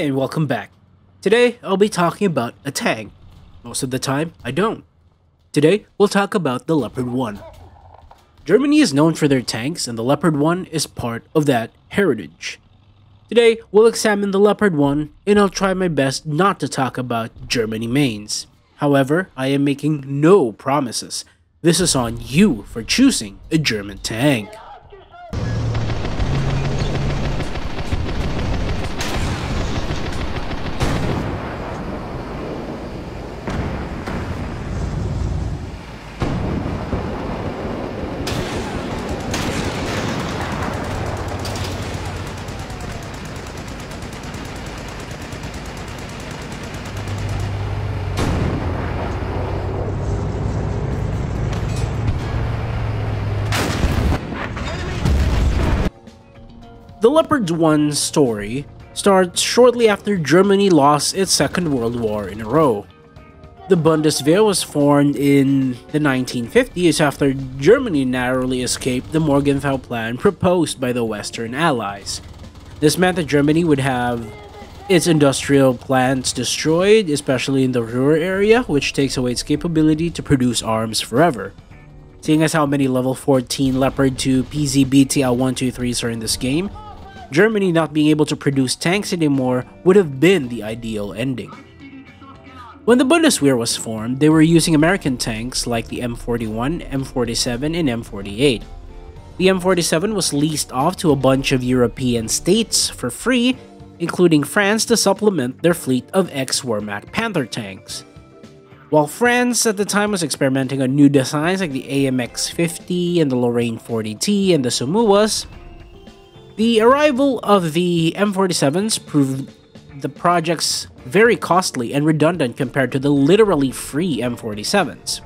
Hey, and welcome back. Today, I'll be talking about a tank. Most of the time, I don't. Today, we'll talk about the Leopard 1. Germany is known for their tanks, and the Leopard 1 is part of that heritage. Today, we'll examine the Leopard 1, and I'll try my best not to talk about Germany mains. However, I am making no promises. This is on you for choosing a German tank. The Leopard 1's story starts shortly after Germany lost its Second World War in a row. The Bundeswehr was formed in the 1950s after Germany narrowly escaped the Morgenthau Plan proposed by the Western Allies. This meant that Germany would have its industrial plants destroyed, especially in the Ruhr area, which takes away its capability to produce arms forever. Seeing as how many level 14 Leopard 2 PzBtl 123s are in this game, Germany not being able to produce tanks anymore would have been the ideal ending. When the Bundeswehr was formed, they were using American tanks like the M41, M47, and M48. The M47 was leased off to a bunch of European states for free, including France, to supplement their fleet of ex-Warmac Panther tanks. While France at the time was experimenting on new designs like the AMX-50 and the Lorraine-40T and the Somuas, the arrival of the M47s proved the projects very costly and redundant compared to the literally free M47s.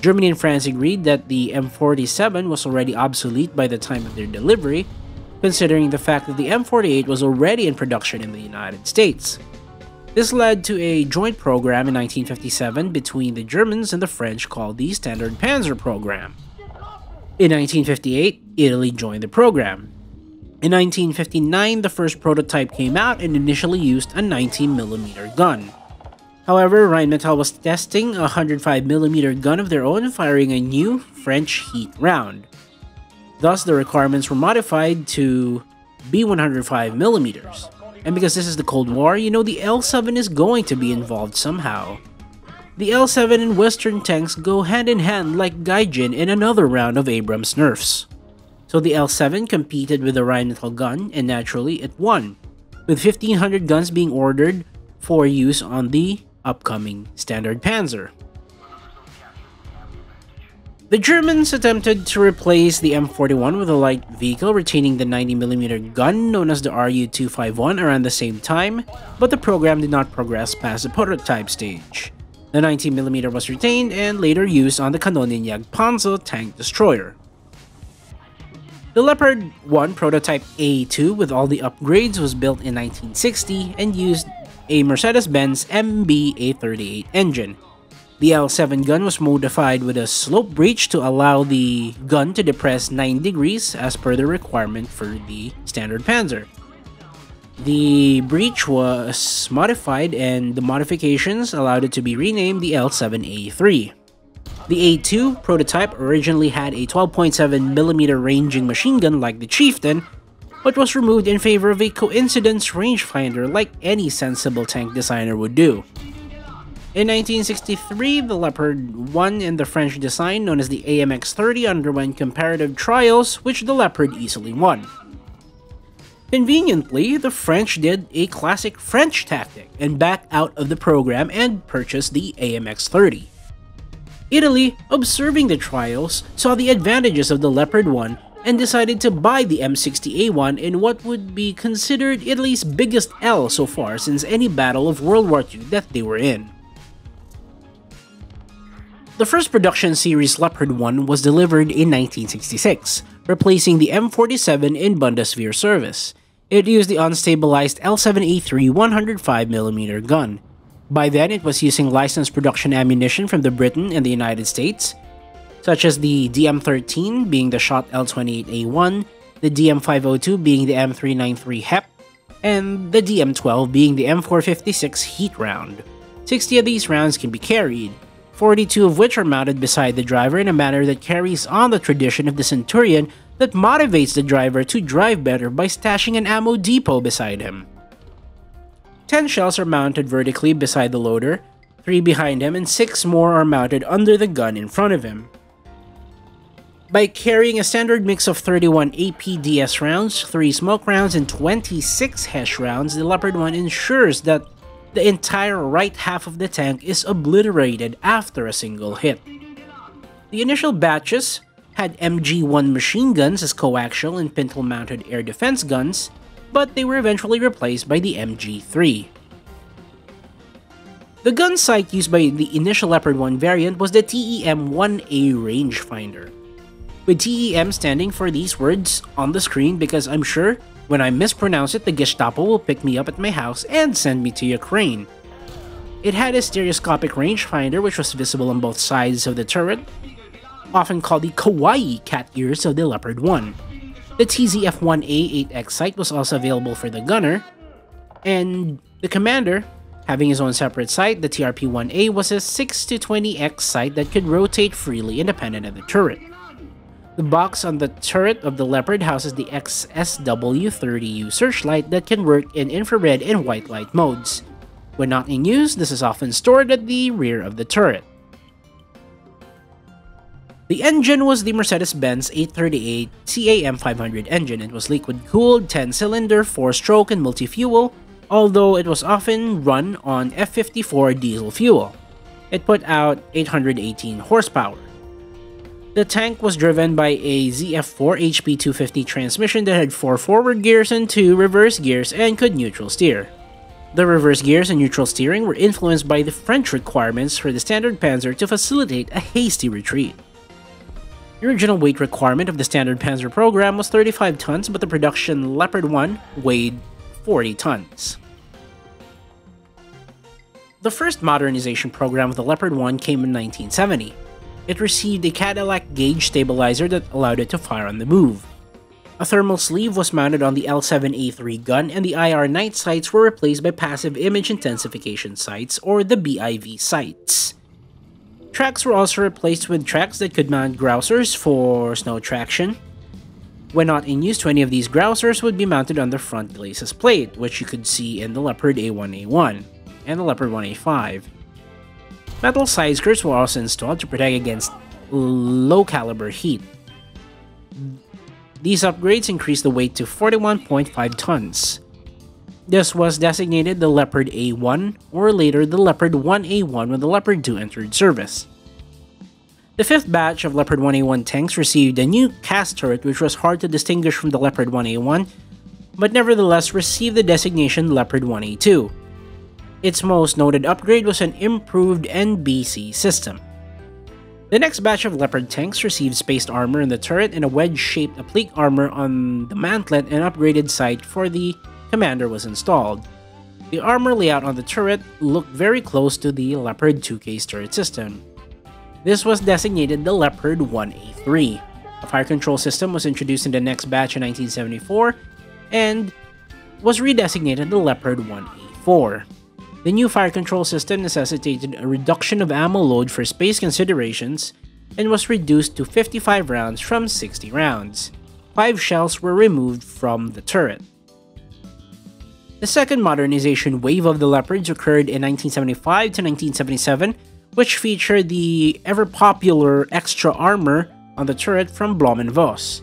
Germany and France agreed that the M47 was already obsolete by the time of their delivery, considering the fact that the M48 was already in production in the United States. This led to a joint program in 1957 between the Germans and the French called the Standard Panzer Program. In 1958, Italy joined the program. In 1959, the first prototype came out and initially used a 19mm gun. However, Rheinmetall was testing a 105mm gun of their own, firing a new French heat round. Thus, the requirements were modified to be 105mm. And because this is the Cold War, you know the L7 is going to be involved somehow. The L7 and Western tanks go hand in hand like Gaijin in another round of Abrams nerfs. So the L7 competed with the Rheinmetall gun, and naturally it won, with 1,500 guns being ordered for use on the upcoming Standard Panzer. The Germans attempted to replace the M41 with a light vehicle retaining the 90mm gun known as the RU-251 around the same time, but the program did not progress past the prototype stage. The 90mm was retained and later used on the Kanonenjagdpanzer tank destroyer. The Leopard 1 prototype A2 with all the upgrades was built in 1960 and used a Mercedes-Benz MB838 engine. The L7 gun was modified with a slope breech to allow the gun to depress 9 degrees as per the requirement for the Standard Panzer. The breech was modified and the modifications allowed it to be renamed the L7A3. The A2 prototype originally had a 12.7mm ranging machine gun like the Chieftain, but was removed in favor of a coincidence rangefinder like any sensible tank designer would do. In 1963, the Leopard 1 and the French design known as the AMX-30 underwent comparative trials, which the Leopard easily won. Conveniently, the French did a classic French tactic and backed out of the program and purchased the AMX-30. Italy, observing the trials, saw the advantages of the Leopard 1 and decided to buy the M60A1 in what would be considered Italy's biggest L so far since any battle of World War II that they were in. The first production series Leopard 1 was delivered in 1966, replacing the M47 in Bundeswehr service. It used the unstabilized L7A3 105mm gun. By then, it was using licensed production ammunition from the Britain and the United States, such as the DM-13 being the shot L28A1, the DM-502 being the M393 HEP, and the DM-12 being the M456 heat round. 60 of these rounds can be carried, 42 of which are mounted beside the driver in a manner that carries on the tradition of the Centurion that motivates the driver to drive better by stashing an ammo depot beside him. 10 shells are mounted vertically beside the loader, 3 behind him, and 6 more are mounted under the gun in front of him. By carrying a standard mix of 31 APDS rounds, 3 smoke rounds, and 26 HESH rounds, the Leopard 1 ensures that the entire right half of the tank is obliterated after a single hit. The initial batches had MG1 machine guns as coaxial and pintle-mounted air defense guns, but they were eventually replaced by the MG3. The gun sight used by the initial Leopard 1 variant was the TEM-1A rangefinder, with TEM standing for these words on the screen because I'm sure when I mispronounce it, the Gestapo will pick me up at my house and send me to Ukraine. It had a stereoscopic rangefinder which was visible on both sides of the turret, often called the kawaii cat ears of the Leopard 1. The TZF-1A8X sight was also available for the gunner, and the commander, having his own separate sight, the TRP-1A was a 6-20X sight that could rotate freely independent of the turret. The box on the turret of the Leopard houses the XSW-30U searchlight that can work in infrared and white light modes. When not in use, this is often stored at the rear of the turret. The engine was the Mercedes-Benz 838 CAM500 engine. It was liquid-cooled, 10-cylinder, 4-stroke, and multi-fuel, although it was often run on F-54 diesel fuel. It put out 818 horsepower. The tank was driven by a ZF4 HP250 transmission that had 4 forward gears and 2 reverse gears and could neutral steer. The reverse gears and neutral steering were influenced by the French requirements for the Standard Panzer to facilitate a hasty retreat. The original weight requirement of the Standard Panzer Program was 35 tons, but the production Leopard 1 weighed 40 tons. The first modernization program of the Leopard 1 came in 1970. It received a Cadillac Gage stabilizer that allowed it to fire on the move. A thermal sleeve was mounted on the L7A3 gun, and the IR night sights were replaced by passive image intensification sights, or the BIV sights. Tracks were also replaced with tracks that could mount grousers for snow traction. When not in use, 20 of these grousers would be mounted on the front glacis plate, which you could see in the Leopard A1A1 and the Leopard 1A5. Metal side skirts were also installed to protect against low-caliber heat. These upgrades increased the weight to 41.5 tons. This was designated the Leopard A1, or later the Leopard 1A1 when the Leopard 2 entered service. The fifth batch of Leopard 1A1 tanks received a new cast turret which was hard to distinguish from the Leopard 1A1, but nevertheless received the designation Leopard 1A2. Its most noted upgrade was an improved NBC system. The next batch of Leopard tanks received spaced armor in the turret and a wedge-shaped applique armor on the mantlet, and upgraded sight for the commander was installed. The armor layout on the turret looked very close to the Leopard 2K's turret system. This was designated the Leopard 1A3. A fire control system was introduced in the next batch in 1974 and was redesignated the Leopard 1A4. The new fire control system necessitated a reduction of ammo load for space considerations and was reduced to 55 rounds from 60 rounds. 5 shells were removed from the turret. The second modernization wave of the Leopards occurred in 1975 to 1977, which featured the ever-popular extra armor on the turret from Blom & Voss.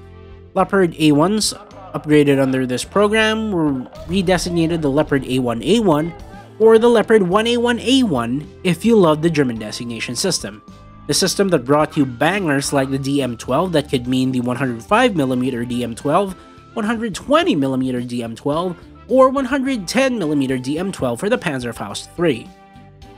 Leopard A1s upgraded under this program were redesignated the Leopard A1A1 or the Leopard 1A1A1 if you love the German designation system. The system that brought you bangers like the DM-12 that could mean the 105mm DM-12, 120mm DM-12, or 110mm DM-12 for the Panzerfaust III,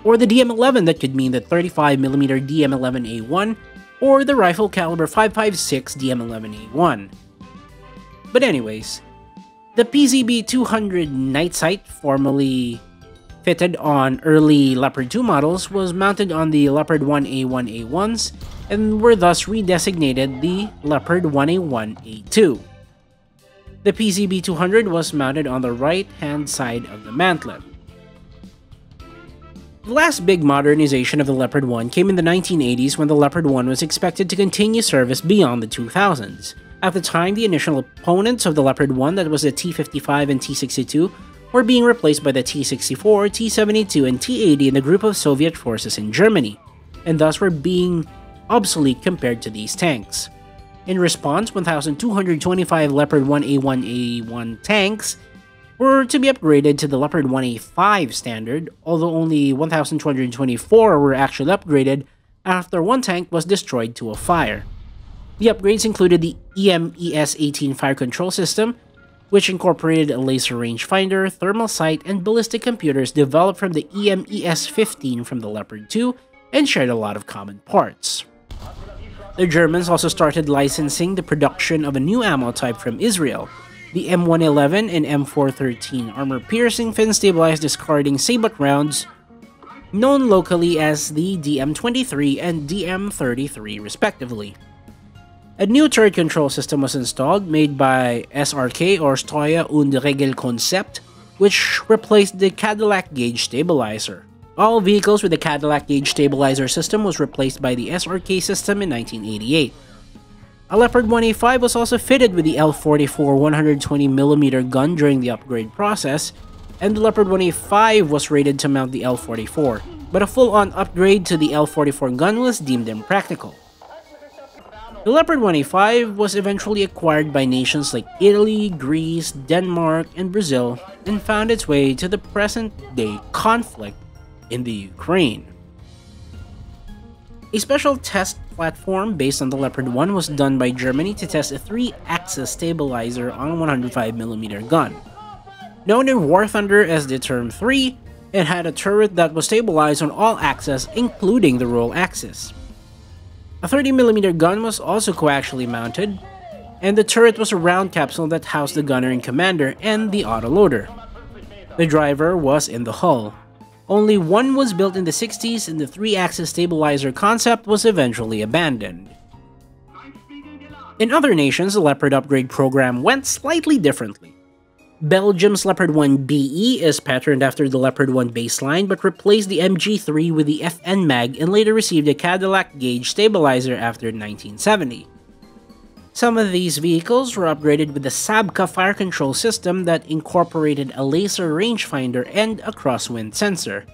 or the DM-11 that could mean the 35mm DM-11A1, or the rifle caliber 5.56 DM-11A1. But anyways, the PZB-200 night sight, formerly fitted on early Leopard 2 models, was mounted on the Leopard 1A1A1s and were thus redesignated the Leopard 1A1A2. The PZB-200 was mounted on the right-hand side of the mantlet. The last big modernization of the Leopard 1 came in the 1980s when the Leopard 1 was expected to continue service beyond the 2000s. At the time, the initial opponents of the Leopard 1, that was the T-55 and T-62, were being replaced by the T-64, T-72, and T-80 in the group of Soviet forces in Germany, and thus were being obsolete compared to these tanks. In response, 1,225 Leopard 1A1A1 tanks were to be upgraded to the Leopard 1A5 standard, although only 1,224 were actually upgraded after one tank was destroyed to a fire. The upgrades included the EMES-18 fire control system, which incorporated a laser rangefinder, thermal sight, and ballistic computers developed from the EMES-15 from the Leopard 2 and shared a lot of common parts. The Germans also started licensing the production of a new ammo type from Israel, the M111 and M413 armor-piercing fin-stabilized discarding sabot rounds, known locally as the DM-23 and DM-33 respectively. A new turret control system was installed, made by SRK or Steuer und Regelkonzept, which replaced the Cadillac Gage stabilizer. All vehicles with the Cadillac Gage stabilizer system was replaced by the SRK system in 1988. A Leopard 1A5 was also fitted with the L44 120mm gun during the upgrade process, and the Leopard 1A5 was rated to mount the L44, but a full-on upgrade to the L44 gun was deemed impractical. The Leopard 1A5 was eventually acquired by nations like Italy, Greece, Denmark, and Brazil, and found its way to the present-day conflict in the Ukraine. A special test platform based on the Leopard 1 was done by Germany to test a 3-axis stabilizer on a 105mm gun. Known in War Thunder as the term 3, it had a turret that was stabilized on all axes, including the roll axis. A 30mm gun was also coaxially mounted, and the turret was a round capsule that housed the gunner in commander and the autoloader. The driver was in the hull. Only one was built in the 60s, and the 3-axis stabilizer concept was eventually abandoned. In other nations, the Leopard upgrade program went slightly differently. Belgium's Leopard 1BE is patterned after the Leopard 1 baseline but replaced the MG3 with the FN mag and later received a Cadillac Gage stabilizer after 1970. Some of these vehicles were upgraded with the SABCA fire control system that incorporated a laser rangefinder and a crosswind sensor.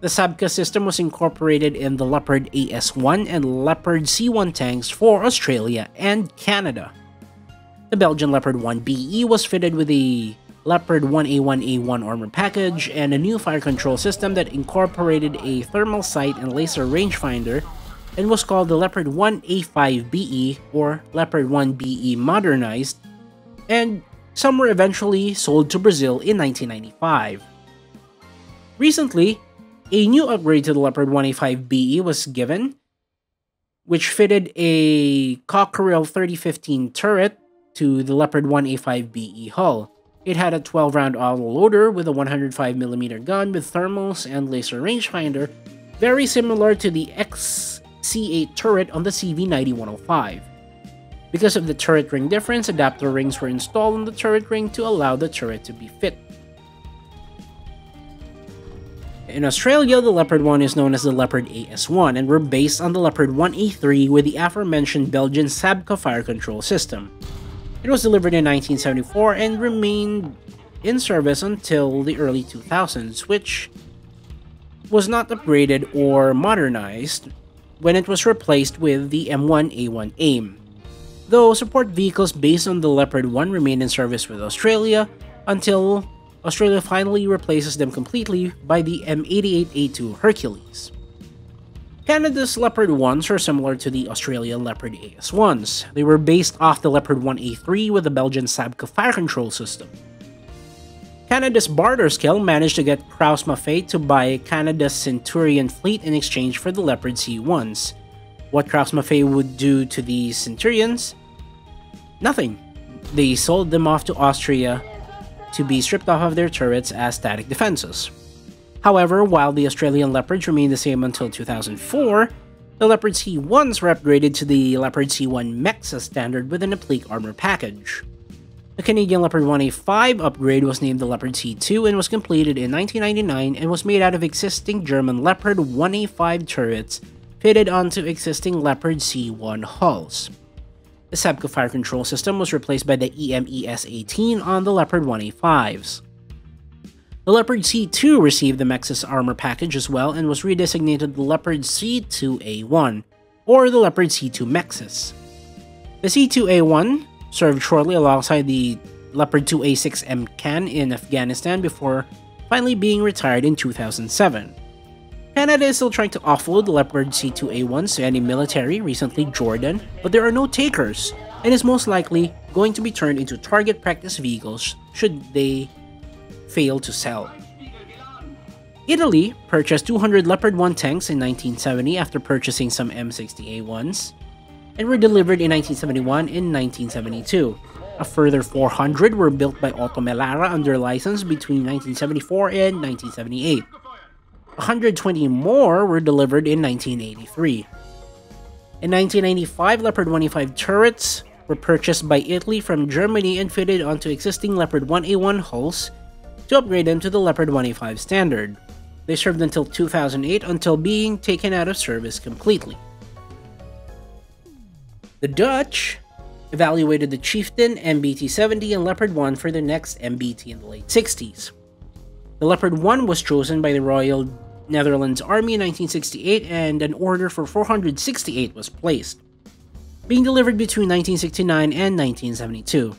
The SABCA system was incorporated in the Leopard AS1 and Leopard C1 tanks for Australia and Canada. The Belgian Leopard 1BE was fitted with the Leopard 1A1A1 armor package and a new fire control system that incorporated a thermal sight and laser rangefinder and was called the Leopard 1A5BE or Leopard 1BE modernized, and some were eventually sold to Brazil in 1995. Recently, a new upgrade to the Leopard 1A5BE was given, which fitted a Cockerill 3015 turret to the Leopard 1A5BE hull. It had a 12-round autoloader with a 105mm gun with thermals and laser rangefinder, very similar to the XC8 turret on the CV-9105. Because of the turret ring difference, adapter rings were installed on the turret ring to allow the turret to be fit. In Australia, the Leopard 1 is known as the Leopard AS1 and were based on the Leopard 1A3 with the aforementioned Belgian SABCA fire control system. It was delivered in 1974 and remained in service until the early 2000s, which was not upgraded or modernized when it was replaced with the M1A1 AIM. Though support vehicles based on the Leopard 1 remained in service with Australia until Australia finally replaces them completely by the M88A2 Hercules. Canada's Leopard 1s are similar to the Australian Leopard AS1s. They were based off the Leopard 1A3 with the Belgian SABCA fire control system. Canada's barter scale managed to get Krauss-Maffei to buy Canada's Centurion fleet in exchange for the Leopard C1s. What Krauss-Maffei would do to these Centurions? Nothing. They sold them off to Austria to be stripped off of their turrets as static defenses. However, while the Australian Leopards remained the same until 2004, the Leopard C1s were upgraded to the Leopard C1 Mexa standard with an applique armor package. The Canadian Leopard 1A5 upgrade was named the Leopard T2 and was completed in 1999 and was made out of existing German Leopard 1A5 turrets fitted onto existing Leopard C1 hulls. The SABCA fire control system was replaced by the EMES-18 on the Leopard 1A5s. The Leopard C2 received the Mexis armor package as well and was redesignated the Leopard C2A1, or the Leopard C2 Mexis. The C2A1 served shortly alongside the Leopard 2A6 MCAN in Afghanistan before finally being retired in 2007. Canada is still trying to offload the Leopard C2A1s to any military, recently Jordan, but there are no takers and is most likely going to be turned into target practice vehicles should they fail to sell. Italy purchased 200 Leopard 1 tanks in 1970 after purchasing some M60A1s, and were delivered in 1971 and 1972. A further 400 were built by Otomelara under license between 1974 and 1978. 120 more were delivered in 1983. In 1995, Leopard 1A5 turrets were purchased by Italy from Germany and fitted onto existing Leopard 1A1 hulls to upgrade them to the Leopard 1A5 standard. They served until 2008 until being taken out of service completely. The Dutch evaluated the Chieftain, MBT-70, and Leopard 1 for their next MBT in the late 60s. The Leopard 1 was chosen by the Royal Netherlands Army in 1968 and an order for 468 was placed, being delivered between 1969 and 1972.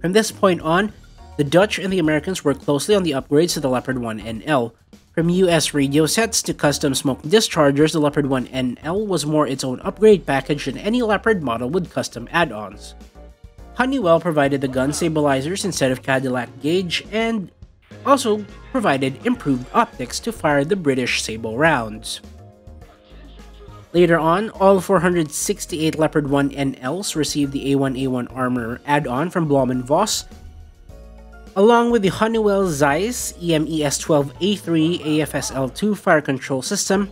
From this point on, the Dutch and the Americans worked closely on the upgrades to the Leopard 1NL. From US radio sets to custom smoke dischargers, the Leopard 1NL was more its own upgrade package than any Leopard model with custom add-ons. Honeywell provided the gun stabilizers instead of Cadillac Gage and also provided improved optics to fire the British Sable rounds. Later on, all 468 Leopard 1NLs received the A1A1 armor add-on from Blom & Voss, along with the Honeywell Zeiss EMES-12A3 AFSL2 fire control system,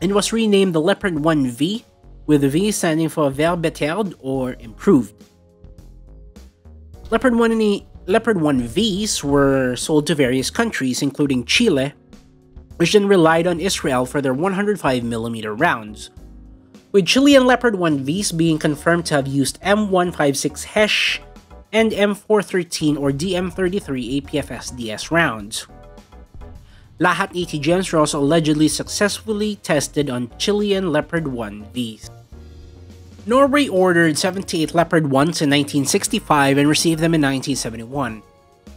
and was renamed the Leopard 1V, with the V standing for VerBeteld or improved. Leopard 1Vs were sold to various countries, including Chile, which then relied on Israel for their 105mm rounds, with Chilean Leopard 1Vs being confirmed to have used M156 Hesh and M413 or DM33 APFSDS rounds. Lahat ATGMs were also allegedly successfully tested on Chilean Leopard 1Vs. Norway ordered 78 Leopard 1s in 1965 and received them in 1971.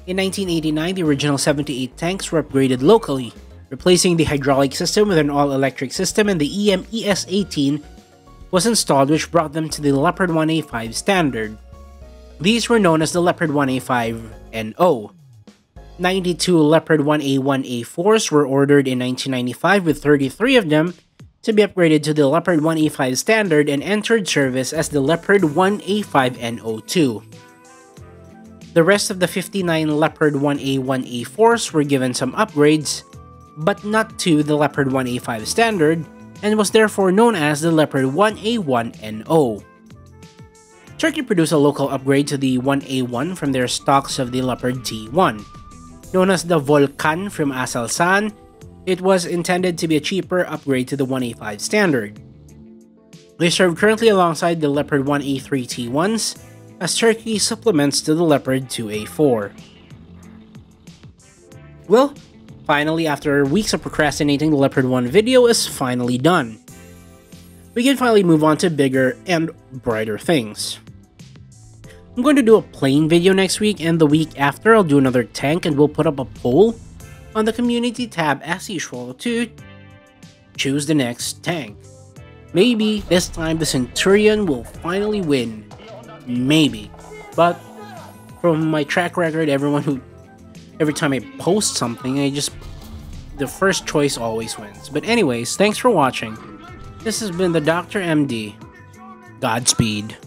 In 1989, the original 78 tanks were upgraded locally, replacing the hydraulic system with an all-electric system, and the EMES-18 was installed, which brought them to the Leopard 1A5 standard. These were known as the Leopard 1A5NO. 92 Leopard 1A1A4s were ordered in 1995, with 33 of them to be upgraded to the Leopard 1A5 standard and entered service as the Leopard 1A5NO2. The rest of the 59 Leopard 1A1A4s were given some upgrades, but not to the Leopard 1A5 standard, and was therefore known as the Leopard 1A1NO. Turkey produced a local upgrade to the 1A1 from their stocks of the Leopard T1. Known as the Volkan from Aselsan, it was intended to be a cheaper upgrade to the 1A5 standard. They serve currently alongside the Leopard 1A3 T1s as Turkey supplements to the Leopard 2A4. Well, finally, after weeks of procrastinating, the Leopard 1 video is finally done. We can finally move on to bigger and brighter things. I'm going to do a plane video next week, and the week after I'll do another tank, and we'll put up a poll on the community tab as usual to choose the next tank. Maybe this time the Centurion will finally win. Maybe. But from my track record, every time I post something, the first choice always wins. But anyways, thanks for watching. This has been the Dr. MD. Godspeed.